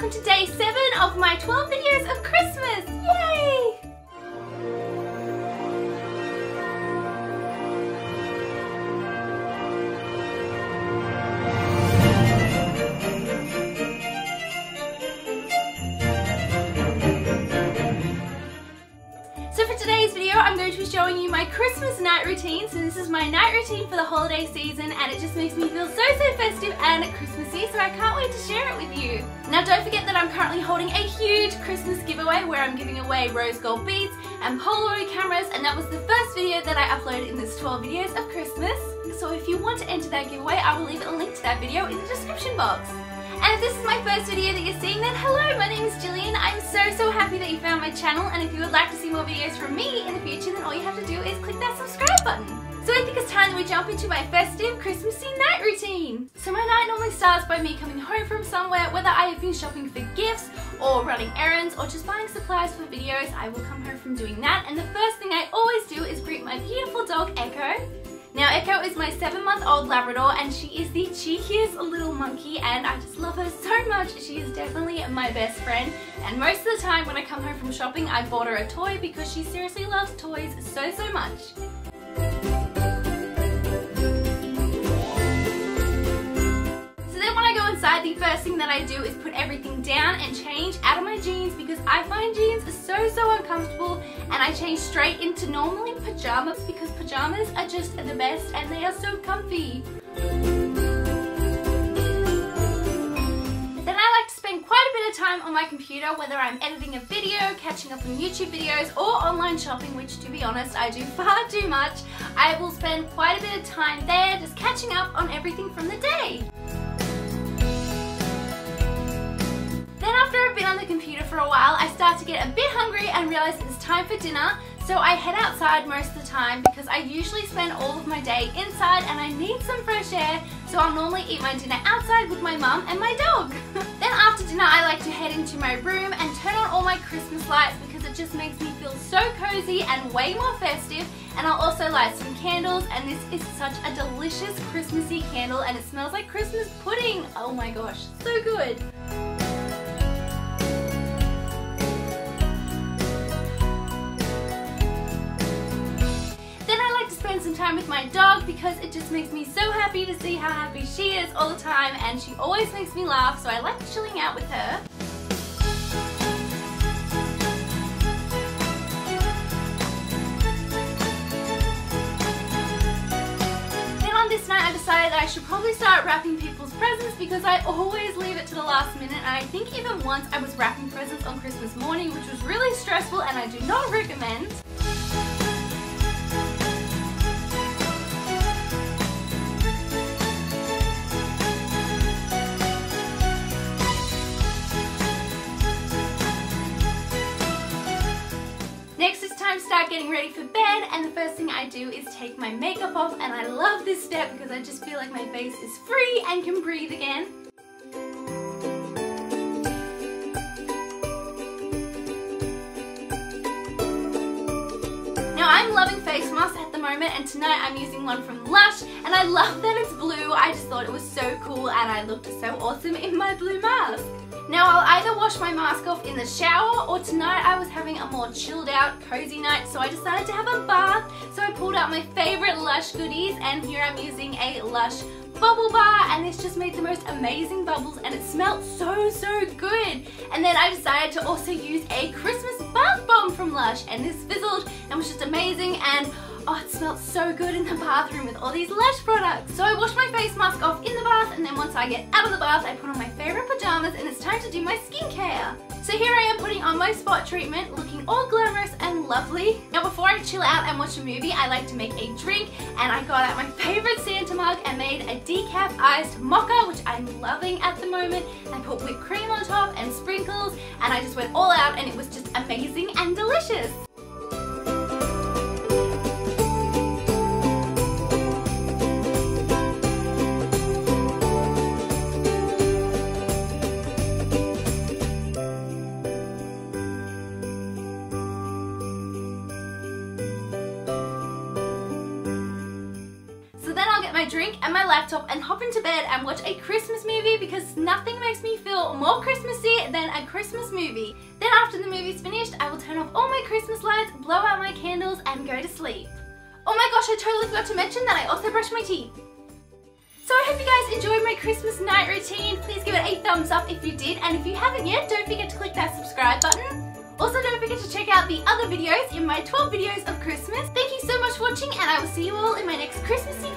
welcome to day 7 of my 12 videos of Christmas! Yay! So for today's video I'm going to be showing you my Christmas night routine. So this is my night routine for the holiday season and it just makes me feel so festive and Christmassy, so I can't wait to share it with you. Now don't forget that I'm currently holding a huge Christmas giveaway where I'm giving away rose gold beads and Polaroid cameras, and that was the first video that I uploaded in this 12 videos of Christmas. So if you want to enter that giveaway I will leave a link to that video in the description box. And if this is my first video that you're seeing, then hello, my name is Gillian. I'm so happy that you found my channel, and if you would like to see more videos from me in the future then all you have to do is click that subscribe button. So I think it's time that we jump into my festive Christmassy night routine. So my night normally starts by me coming home from somewhere, whether I have been shopping for gifts or running errands or just buying supplies for videos. I will come home from doing that and the first thing I always do is greet my beautiful dog Echo. Now Echo is my 7-month-old Labrador and she is the cheekiest little monkey and I just love her so much. She is definitely my best friend and most of the time when I come home from shopping I bought her a toy because she seriously loves toys so much. The first thing that I do is put everything down and change out of my jeans because I find jeans so uncomfortable, and I change straight into normally pajamas because pajamas are just the best and they are so comfy. Then I like to spend quite a bit of time on my computer, whether I'm editing a video, catching up on YouTube videos or online shopping, which to be honest I do far too much. I will spend quite a bit of time there just catching up on everything from the day. On the computer for a while I start to get a bit hungry and realize it's time for dinner, so I head outside most of the time because I usually spend all of my day inside and I need some fresh air, so I'll normally eat my dinner outside with my mum and my dog. Then after dinner I like to head into my room and turn on all my Christmas lights because it just makes me feel so cozy and way more festive, and I'll also light some candles, and this is such a delicious Christmassy candle and it smells like Christmas pudding. Oh my gosh, so good. Some time with my dog because it just makes me so happy to see how happy she is all the time and she always makes me laugh, so I like chilling out with her. Then on this night I decided that I should probably start wrapping people's presents because I always leave it to the last minute, and I think even once I was wrapping presents on Christmas morning, which was really stressful and I do not recommend. Start getting ready for bed, and the first thing I do is take my makeup off, and I love this step because I just feel like my face is free and can breathe again. Now I'm loving face masks at the moment, and tonight I'm using one from Lush and I love that it's blue. I just thought it was so cool and I looked so awesome in my blue mask. Now I'll either wash my mask off in the shower, or tonight I was having a more chilled out, cozy night, so I decided to have a bath. So I pulled out my favourite Lush goodies, and here I'm using a Lush bubble bar, and this just made the most amazing bubbles and it smelled so good. And then I decided to also use a Christmas bath bomb from Lush, and this fizzled and was just amazing, and oh, it smelled so good in the bathroom with all these Lush products. So I wash my face mask off in the bath, and then once I get out of the bath I put on my favourite pyjamas and it's time to do my skincare. So here I am putting on my spot treatment, looking all glamorous and lovely. Now before I chill out and watch a movie I like to make a drink, and I got out my favourite Santa mug and made a decaf iced mocha, which I'm loving at the moment. I put whipped cream on top and sprinkles, and I just went all out and it was just amazing and delicious. my drink and my laptop and hop into bed and watch a Christmas movie, because nothing makes me feel more Christmassy than a Christmas movie. Then after the movie's finished, I will turn off all my Christmas lights, blow out my candles and go to sleep. Oh my gosh, I totally forgot to mention that I also brush my teeth. So I hope you guys enjoyed my Christmas night routine. Please give it a thumbs up if you did, and if you haven't yet, don't forget to click that subscribe button. Also, don't forget to check out the other videos in my 12 videos of Christmas. Thank you so much for watching, and I will see you all in my next Christmas video.